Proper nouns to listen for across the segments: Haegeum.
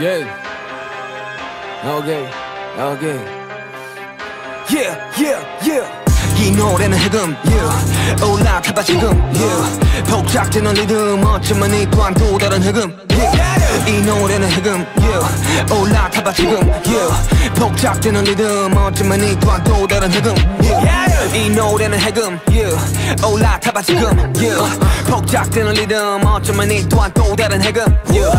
Yeah. 이 노래는 해금 yeah. 올라타다 지금 yeah. 복잡되는 리듬 어쩌면 이 또한 또 다른 해금 yeah. 이 노래는 해금 yeah. 올라타다 지금 yeah. 복잡되는 리듬 어쩌면 이 또한 또 다른 해금 yeah. 이 노래는 해금 yeah. 올라타다 지금 yeah. 복잡되는 리듬 어쩌면 이 또한 또 다른 해금 yeah.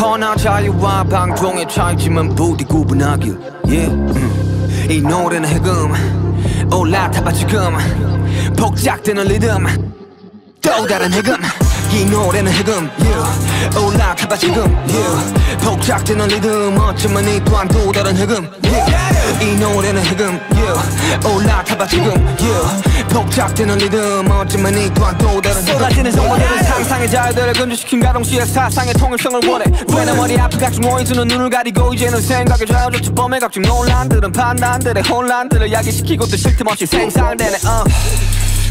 허나 자유와 방종의 차이지만 부디 구분하길 yeah. 이 노래는 해금 올라타봐 지금 복작되는 리듬 또 다른 해금 이 노래는 해금 yeah. 올라타봐 지금 yeah. 복작되는 리듬 어쩌면 이 또한 또 다른 해금 yeah. 이 노래는 해금 yeah. 올라타봐 지금 yeah. 복작되는 리듬 어쩌면 이 또한 또 다른 해금 쏟아지는 성원들은 상상의 자유들을 근절시킨 가동시의 사상의 통일성을 원해 왜나 머리 아픈 각종 오해주는 눈을 가리고 이제는 생각의 자유조차 범해 각종 논란들은 판단들의 혼란들을 야기시키고 또 쉴틈없이 생산되네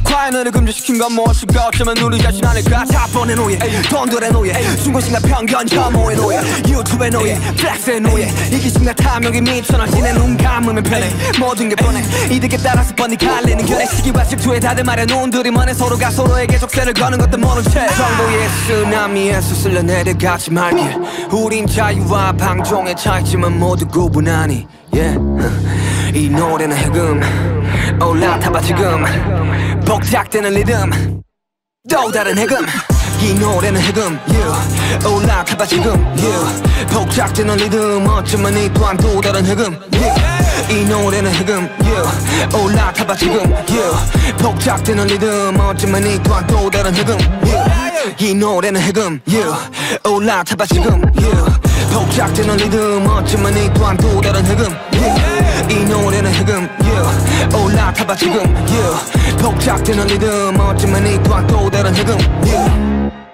과연을 금지시킨 건 무엇일까 어쩌면 우리 자신 아닐까 자본의 노예 돈들의 노예 중고신과 편견 혐오의 노예 유튜브의 노예 플렉스의 노예 이기심과 탐욕이 미쳐나지네 눈 감으면 편해 모든 게 뻔해 이득에 따라서 뻔히 갈리는 결의 시기와 질투에 다들 말해 눈들이 먼해 서로가 서로에게 적세를 거는 것도 모른 채 정도의 쓰나미에서 쓸려 내려가지 말길 우린 자유와 방종의 차이지만 모두 구분하니 yeah. 이 노래는 해금 올라타봐 지금 복작되는 리듬 또 다른 해금 이 노래는 해금 yeah. 올라타봐 지금 yeah. 복작되는 리듬 어쩌면 이 또한 또 다른 해금 yeah. 이 노래는 해금 yeah. 올라타봐 지금 yeah. 복작되는 리듬 어쩌면 이 또한 또 다른 해금 yeah. 이 노래는 해금 yeah. 올라타봐 지금 yeah. 복작되는 리듬 어쩌면 이 또한 또 다른 해금 yeah. 이 노래는 해금 yeah. 올라타봐 지금 yeah. 복작되는 리듬 어쩌면 이 또한 또 다른 해금 yeah.